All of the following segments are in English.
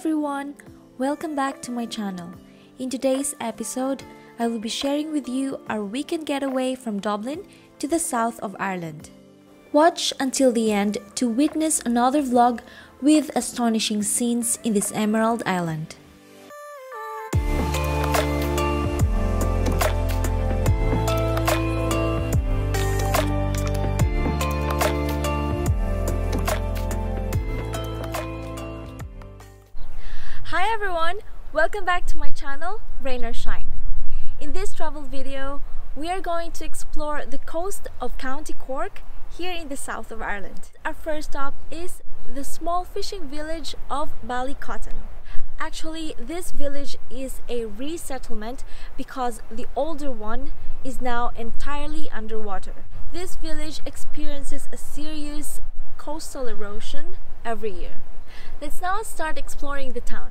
everyone, welcome back to my channel. In today's episode, I will be sharing with you our weekend getaway from Dublin to the south of Ireland. Watch until the end to witness another vlog with astonishing scenes in this emerald island. Hi everyone, welcome back to my channel, Rain or Shine. In this travel video, we are going to explore the coast of County Cork here in the south of Ireland. Our first stop is the small fishing village of Ballycotton. Actually, this village is a resettlement because the older one is now entirely underwater. This village experiences a serious coastal erosion every year. Let's now start exploring the town.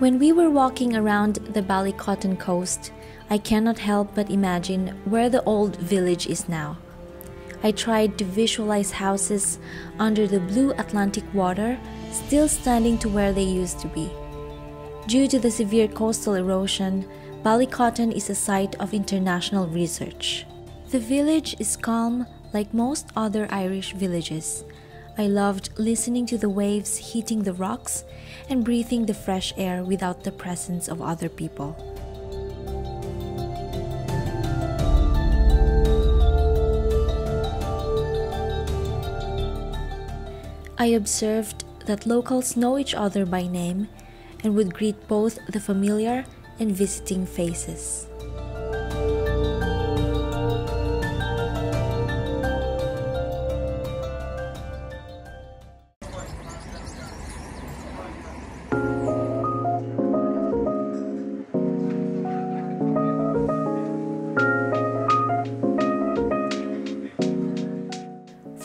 When we were walking around the Ballycotton coast, I cannot help but imagine where the old village is now. I tried to visualize houses under the blue Atlantic water still standing to where they used to be. Due to the severe coastal erosion, Ballycotton is a site of international research. The village is calm like most other Irish villages. I loved listening to the waves hitting the rocks and breathing the fresh air without the presence of other people. I observed that locals know each other by name and would greet both the familiar and visiting faces.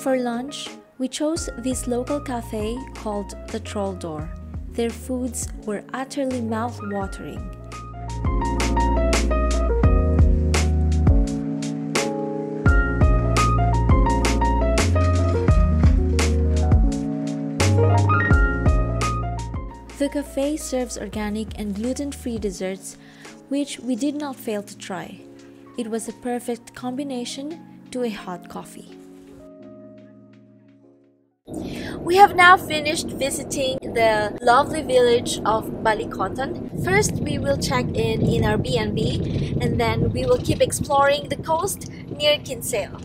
For lunch, we chose this local cafe called the Trolldoor. Their foods were utterly mouth-watering. The cafe serves organic and gluten-free desserts, which we did not fail to try. It was a perfect combination to a hot coffee. We have now finished visiting the lovely village of Ballycotton. First, we will check in our B&B, and then we will keep exploring the coast near Kinsale.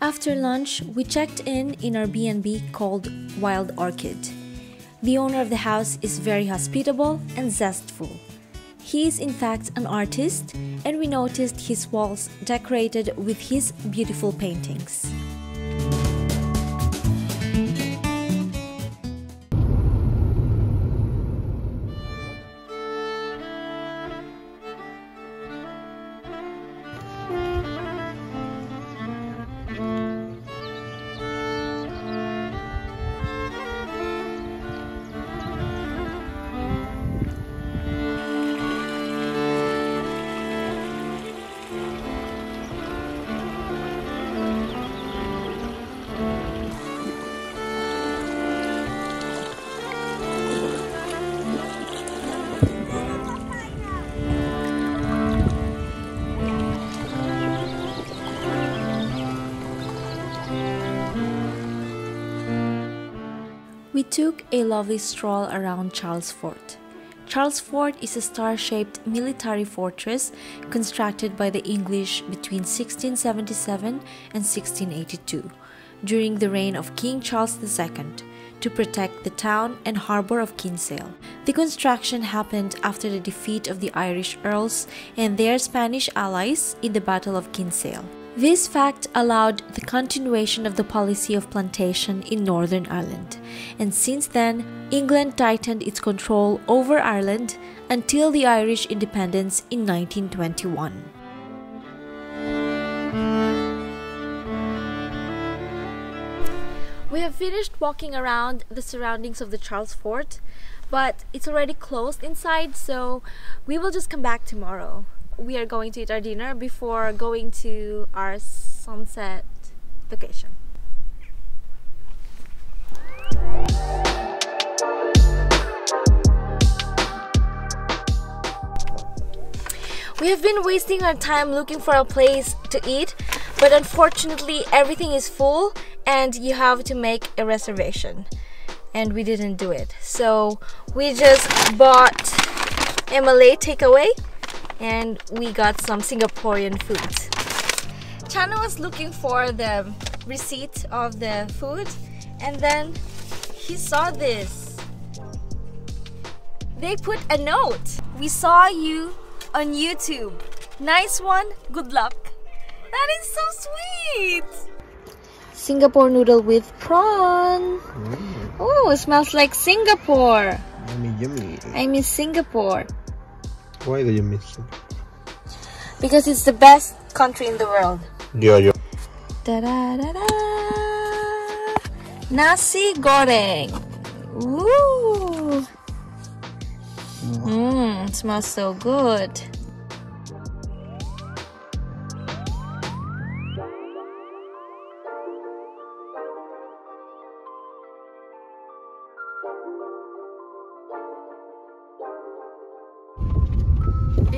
After lunch, we checked in our B&B called Wild Orchid. The owner of the house is very hospitable and zestful. He is in fact an artist, and we noticed his walls decorated with his beautiful paintings. We took a lovely stroll around Charles Fort. Charles Fort is a star-shaped military fortress constructed by the English between 1677 and 1682, during the reign of King Charles II, to protect the town and harbour of Kinsale. The construction happened after the defeat of the Irish Earls and their Spanish allies in the Battle of Kinsale. This fact allowed the continuation of the policy of plantation in Northern Ireland, and since then, England tightened its control over Ireland until the Irish independence in 1921. We have finished walking around the surroundings of the Charles Fort, but it's already closed inside, so we will just come back tomorrow. We are going to eat our dinner before going to our sunset location. We have been wasting our time looking for a place to eat, but unfortunately everything is full and you have to make a reservation, and we didn't do it. So we just bought a Malay takeaway and we got some Singaporean food. Chana was looking for the receipt of the food, and then he saw this. They put a note. "We saw you on YouTube. Nice one. Good luck." That is so sweet. Singapore noodle with prawn. Oh, it smells like Singapore. Yummy, yummy. I miss Singapore. Why do you miss it? Because it's the best country in the world. Yeah, yeah. Da da da da. Nasi goreng. Ooh. Mmm, it smells so good.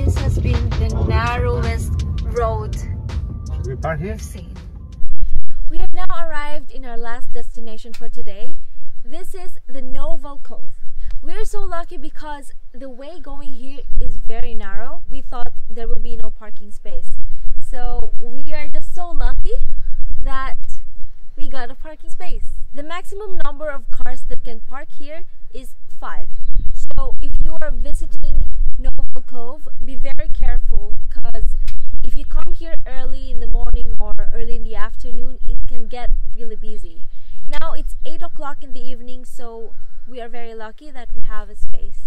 This has been the narrowest road we've seen. We have now arrived in our last destination for today. This is the Nohoval Cove. We're so lucky because the way going here is very narrow. We thought there will be no parking space. So we are just so lucky that we got a parking space. The maximum number of cars that can park here is 5. So if you are visiting Nohoval Cove, be very careful, because if you come here early in the morning or early in the afternoon, it can get really busy. Now it's 8 o'clock in the evening, so we are very lucky that we have a space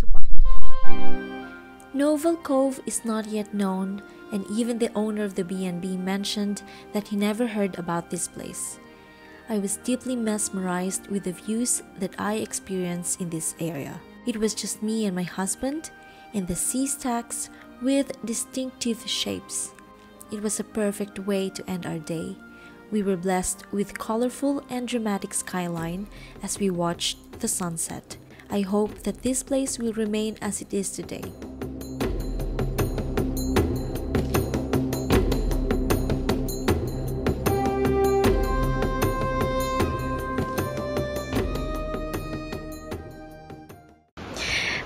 to park. Nohoval Cove is not yet known, and even the owner of the B&B mentioned that he never heard about this place. I was deeply mesmerized with the views that I experienced in this area. It was just me and my husband, and the sea stacks with distinctive shapes. It was a perfect way to end our day. We were blessed with colorful and dramatic skyline as we watched the sunset. I hope that this place will remain as it is today.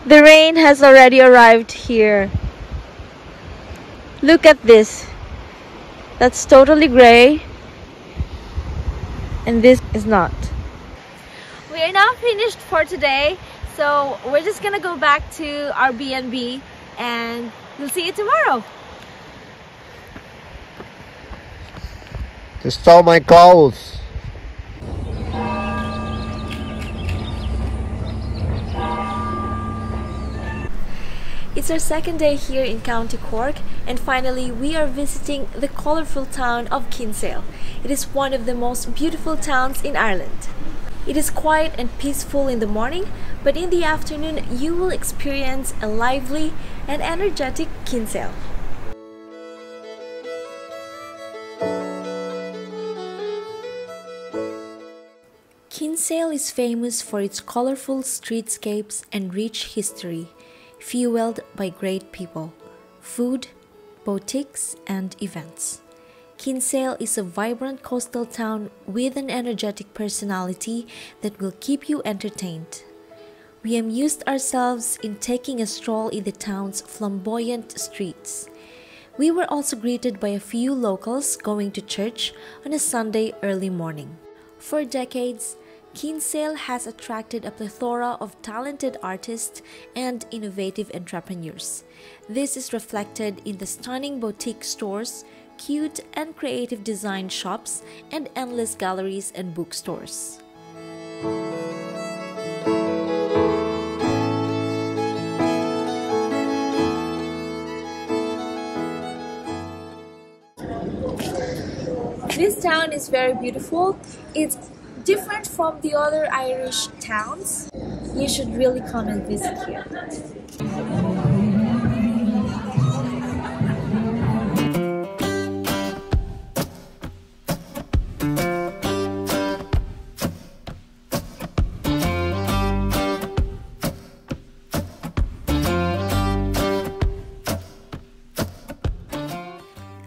The rain has already arrived here. Look at this. That's totally gray. And this is not. We are now finished for today. So we're just gonna go back to our B&B and we'll see you tomorrow. They stole my clothes. It's our second day here in County Cork, and finally we are visiting the colourful town of Kinsale. It is one of the most beautiful towns in Ireland. It is quiet and peaceful in the morning, but in the afternoon you will experience a lively and energetic Kinsale. Kinsale is famous for its colourful streetscapes and rich history, fueled by great people, food, boutiques, and events. Kinsale is a vibrant coastal town with an energetic personality that will keep you entertained. We amused ourselves in taking a stroll in the town's flamboyant streets. We were also greeted by a few locals going to church on a Sunday early morning. For decades, Kinsale has attracted a plethora of talented artists and innovative entrepreneurs. This is reflected in the stunning boutique stores, cute and creative design shops, and endless galleries and bookstores. This town is very beautiful. It's different from the other Irish towns. You should really come and visit here.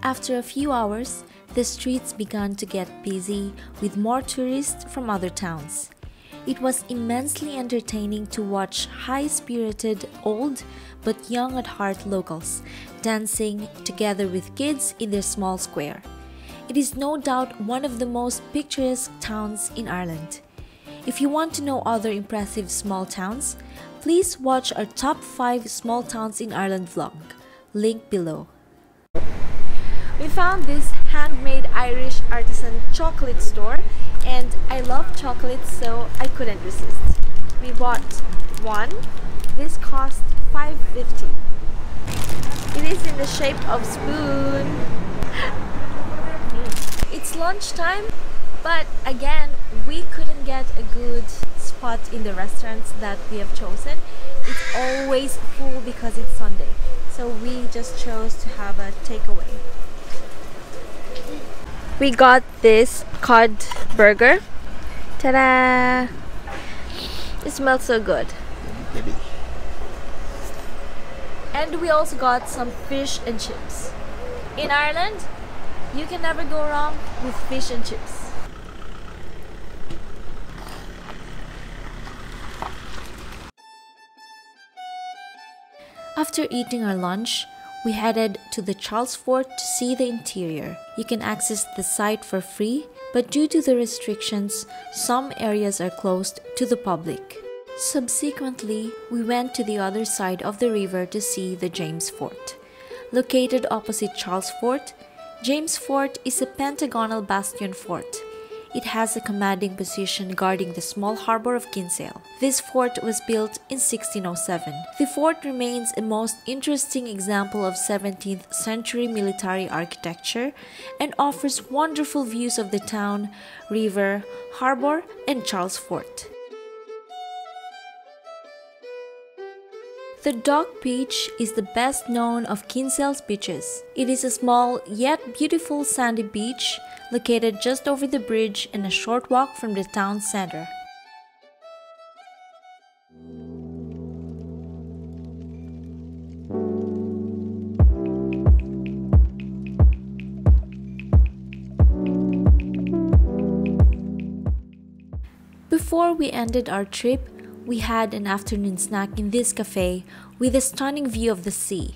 After a few hours, the streets began to get busy with more tourists from other towns. It was immensely entertaining to watch high-spirited, old but young at heart locals dancing together with kids in their small square. It is no doubt one of the most picturesque towns in Ireland. If you want to know other impressive small towns, please watch our top 5 small towns in Ireland vlog, link below. We found this handmade Irish artisan chocolate store, and I love chocolate, so I couldn't resist. We bought one. This cost $5.50. It is in the shape of spoon. It's lunchtime, but again, we couldn't get a good spot in the restaurants that we have chosen. It's always full because it's Sunday, so we just chose to have a takeaway. We got this cod burger. Ta-da! It smells so good. Maybe. And we also got some fish and chips. In Ireland, you can never go wrong with fish and chips. After eating our lunch, we headed to the Charles Fort to see the interior. You can access the site for free, but due to the restrictions, some areas are closed to the public. Subsequently, we went to the other side of the river to see the James Fort. Located opposite Charles Fort, James Fort is a pentagonal bastion fort. It has a commanding position guarding the small harbor of Kinsale. This fort was built in 1607. The fort remains a most interesting example of 17th century military architecture and offers wonderful views of the town, river, harbor, and Charles Fort. The Dock Beach is the best known of Kinsale's beaches. It is a small yet beautiful sandy beach located just over the bridge and a short walk from the town center. Before we ended our trip, we had an afternoon snack in this cafe with a stunning view of the sea.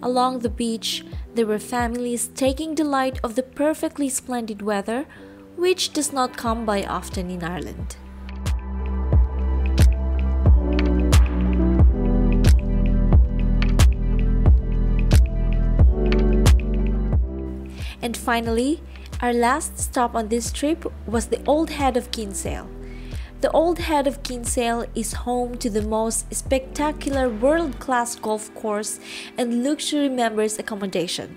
Along the beach, there were families taking delight of the perfectly splendid weather, which does not come by often in Ireland. And finally, our last stop on this trip was the Old Head of Kinsale. The Old Head of Kinsale is home to the most spectacular world-class golf course and luxury members' accommodation.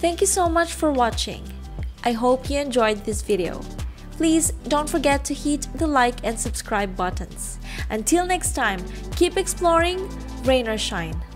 Thank you so much for watching. I hope you enjoyed this video. Please don't forget to hit the like and subscribe buttons. Until next time, keep exploring, rain or shine.